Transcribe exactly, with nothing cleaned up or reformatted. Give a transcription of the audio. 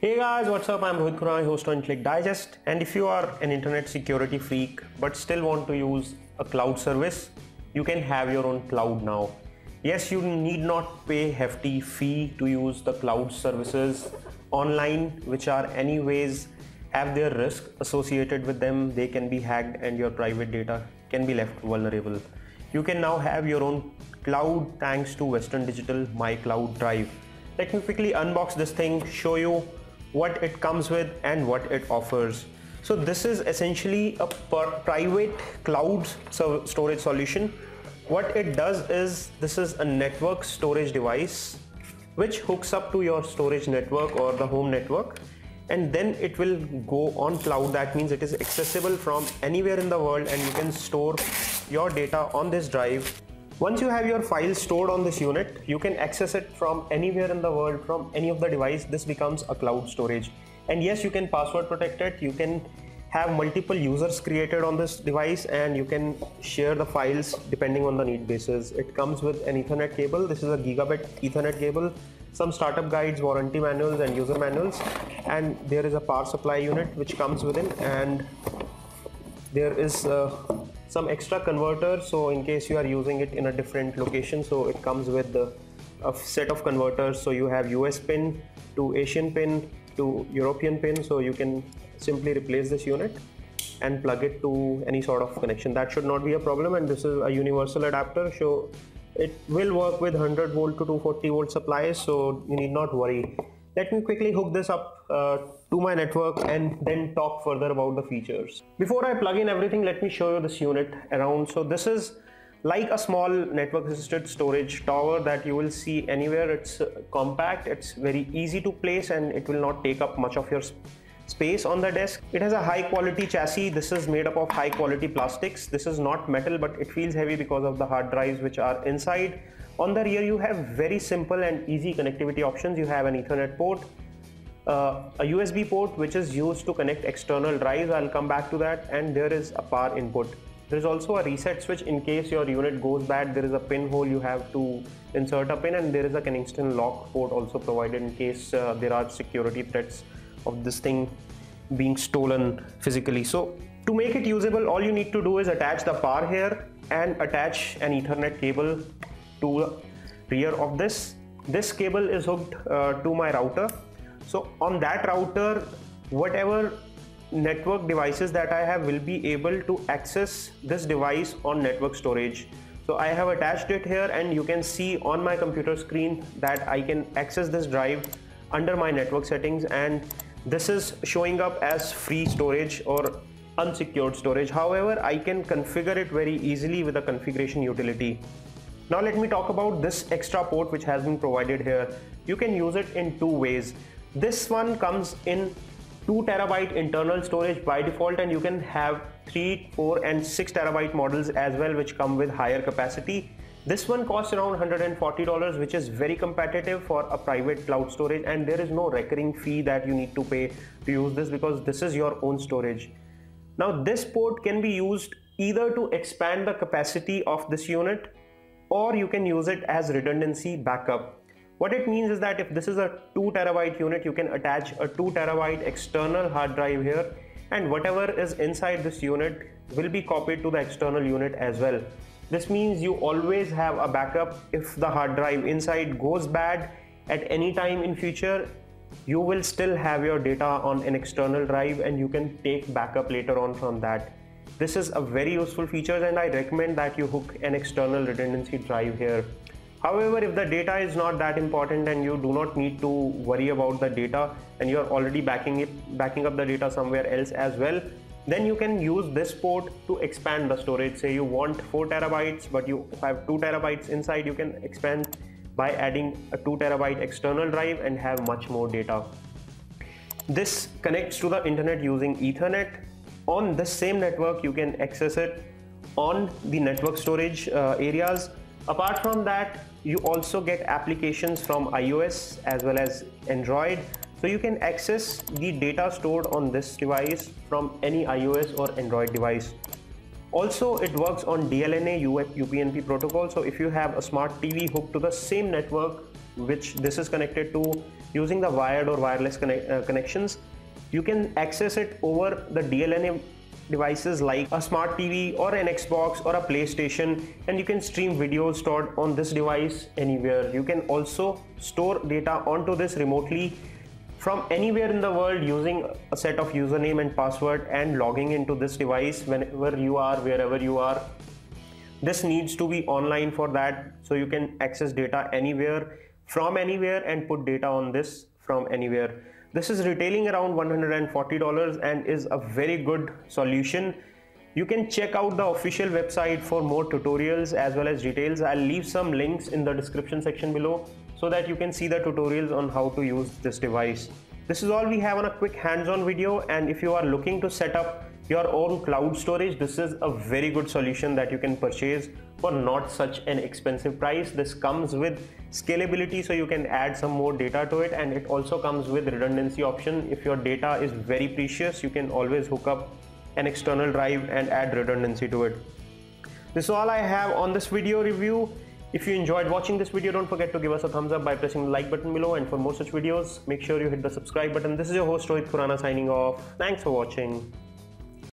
Hey guys, what's up? I'm Rohit Khurana, host on Intellect Digest. And if you are an internet security freak but still want to use a cloud service, you can have your own cloud now. Yes, you need not pay hefty fee to use the cloud services online, which are anyways have their risk associated with them. They can be hacked and your private data can be left vulnerable. You can now have your own cloud thanks to Western Digital My Cloud Drive. Let me quickly unbox this thing, show you what it comes with and what it offers. So this is essentially a private cloud storage solution. What it does is, this is a network storage device which hooks up to your storage network or the home network, and then it will go on cloud. That means it is accessible from anywhere in the world, and you can store your data on this drive. Once you have your files stored on this unit, you can access it from anywhere in the world, from any of the device. This becomes a cloud storage. And yes, you can password protect it. You can have multiple users created on this device, and you can share the files depending on the need basis. It comes with an Ethernet cable. This is a gigabit Ethernet cable, some startup guides, warranty manuals and user manuals. And there is a power supply unit which comes with it, and there is a some extra converter, so in case you are using it in a different location. So it comes with the, a set of converters, so you have U S pin to Asian pin to European pin, so you can simply replace this unit and plug it to any sort of connection. That should not be a problem. And this is a universal adapter, so it will work with one hundred volt to two hundred forty volt supplies, so you need not worry. Let me quickly hook this up uh, to my network and then talk further about the features. Before I plug in everything, let me show you this unit around. So this is like a small network assisted storage tower that you will see anywhere. It's compact, it's very easy to place, and it will not take up much of your space on the desk. It has a high quality chassis. This is made up of high quality plastics. This is not metal, but it feels heavy because of the hard drives which are inside. On the rear, you have very simple and easy connectivity options. You have an Ethernet port, uh, a U S B port which is used to connect external drives. I'll come back to that. And there is a power input. There is also a reset switch in case your unit goes bad. There is a pin hole, you have to insert a pin, and there is a connection lock port also provided in case uh, there are security threats of this thing being stolen physically. So to make it usable, all you need to do is attach the power here and attach an Ethernet cable to the rear of this. This cable is hooked uh, to my router. So on that router, whatever network devices that I have will be able to access this device on network storage. So I have attached it here, and you can see on my computer screen that I can access this drive under my network settings, and this is showing up as free storage or unsecured storage. However, I can configure it very easily with a configuration utility. Now let me talk about this extra port which has been provided here. You can use it in two ways. This one comes in two terabyte internal storage by default, and you can have three, four and six terabyte models as well which come with higher capacity. This one costs around one hundred forty dollars, which is very competitive for a private cloud storage, and there is no recurring fee that you need to pay to use this because this is your own storage. Now this port can be used either to expand the capacity of this unit, or you can use it as redundancy backup. What it means is that if this is a two terabyte unit, you can attach a two terabyte external hard drive here, and whatever is inside this unit will be copied to the external unit as well. This means you always have a backup. If the hard drive inside goes bad at any time in future, you will still have your data on an external drive, and you can take backup later on from that. This is a very useful feature, and I recommend that you hook an external redundancy drive here. However, if the data is not that important and you do not need to worry about the data, and you are already backing it, backing up the data somewhere else as well, then you can use this port to expand the storage. Say you want four terabytes, but you have two terabytes inside, you can expand by adding a two terabyte external drive and have much more data. This connects to the internet using Ethernet. On the same network, you can access it on the network storage uh, areas. Apart from that, you also get applications from iOS as well as Android. So you can access the data stored on this device from any iOS or Android device. Also, it works on D L N A U P N P protocol. So if you have a smart T V hooked to the same network, which this is connected to using the wired or wireless connect, uh, connections. You can access it over the D L N A devices like a smart T V or an Xbox or a PlayStation, and you can stream videos stored on this device anywhere. You can also store data onto this remotely from anywhere in the world using a set of username and password and logging into this device whenever you are, wherever you are. This needs to be online for that, so you can access data anywhere from anywhere and put data on this from anywhere. This is retailing around one hundred forty dollars and is a very good solution. You can check out the official website for more tutorials as well as details. I'll leave some links in the description section below so that you can see the tutorials on how to use this device. This is all we have on a quick hands-on video, and if you are looking to set up your own cloud storage, this is a very good solution that you can purchase for not such an expensive price. This comes with scalability, so you can add some more data to it, and it also comes with redundancy option. If your data is very precious, you can always hook up an external drive and add redundancy to it. This is all I have on this video review. If you enjoyed watching this video, don't forget to give us a thumbs up by pressing the like button below, and for more such videos, make sure you hit the subscribe button. This is your host Rohit Khurana signing off. Thanks for watching.